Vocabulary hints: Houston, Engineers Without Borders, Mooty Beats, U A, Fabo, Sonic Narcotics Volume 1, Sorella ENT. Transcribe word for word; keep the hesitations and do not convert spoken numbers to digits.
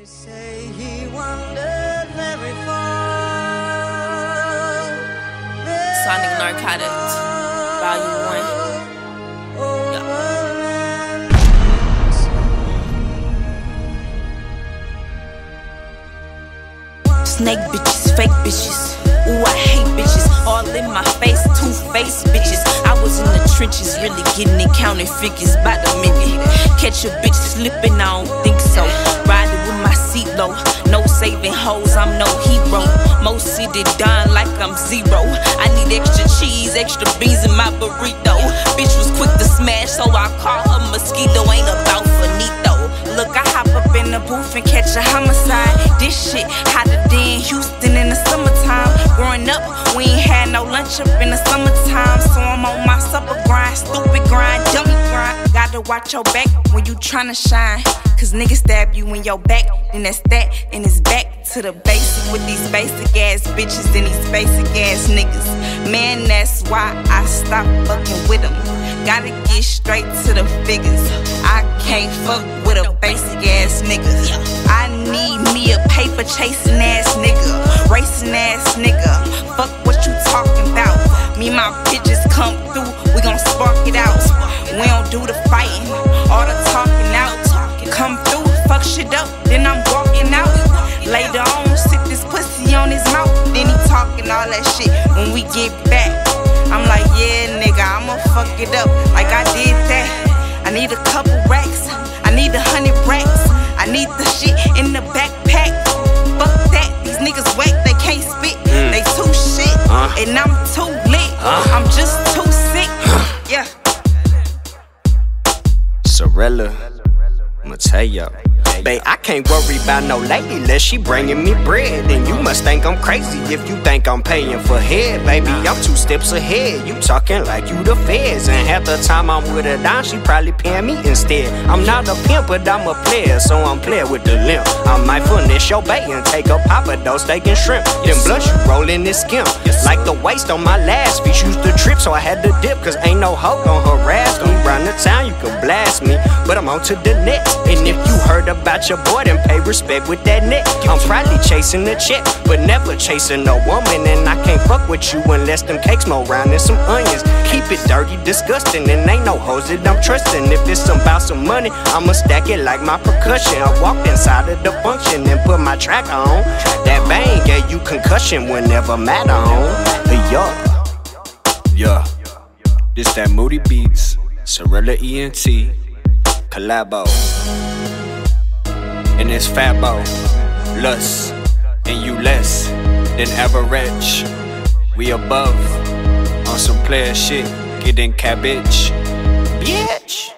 They say he wandered very far. Sonic Narcotics Volume one. Yeah. Snake bitches, fake bitches. Ooh, I hate bitches, all in my face, two-faced bitches. I was in the trenches, really getting it, counting figures by the minute. Catch a bitch slipping, I don't think so. Riding with my seat low, no saving hoes, I'm no hero. Most city done like I'm zero. I need extra cheese, extra beans in my burrito. Bitch was quick to smash, so I call her mosquito, ain't about finito. Look, I hop up in the booth and catch a homicide. This shit hotter than Houston in the summertime. Growing up, we ain't had no lunch up in the summertime. So I'm on my supper grind, stupid grind, dummy grind. Gotta watch your back when you tryna shine, cause niggas stab you in your back, then that's that. And it's back to the basic with these basic ass bitches and these basic ass niggas. Man, that's why I stopped fucking with them. Gotta get straight to the figures. I can't fuck with a basic ass nigga. I need me a paper chasing ass nigga, racing ass nigga. Fuck what you talking about. Me and my bitches come through, we gon' spark it out. We don't do the fighting, all the talking out. Come through, fuck shit up, then I'm walking out. Later on, sit this pussy on his mouth, then he talking all that shit. When we get back, I'm like, yeah, nigga, I'ma fuck it up like I did that. I need a couple racks, I need a hundred racks, I need the shit in the backpack. Fuck that, these niggas whack, they can't spit, mm. they too shit, uh. and I'm too lit, uh. I'm just too sick, yeah. Sorella, I'ma tell y'all, babe, I can't worry about no lady unless she bringing me bread. And you must think I'm crazy if you think I'm paying for head. Baby, I'm two steps ahead, you talking like you the feds. And half the time I'm with her down, she probably paying me instead. I'm not a pimp, but I'm a player, so I'm playing with the limp. I might furnish your bay and take a papa dough, steak and shrimp. Then blush you rolling this skim. Like the waist on my last piece, used to trip, so I had to dip. Cause ain't no hoe gon' harass me. Round the town, you can blast me, but I'm on to the next. And if you heard about your boy, then pay respect with that neck. I'm probably chasing a check, but never chasing no woman. And I can't fuck with you unless them cakes more round and some onions. Keep it dirty, disgusting, and ain't no hoes that I'm trusting. If it's about some money, I'ma stack it like my percussion. I walked inside of the function and put my track on. That bang gave you concussion whenever mad on. Yeah, yeah, this that Moody Beats, Sorella E N T. Collabo, and it's Fabo, less, and you less than average. We above on some player shit, getting cabbage, bitch.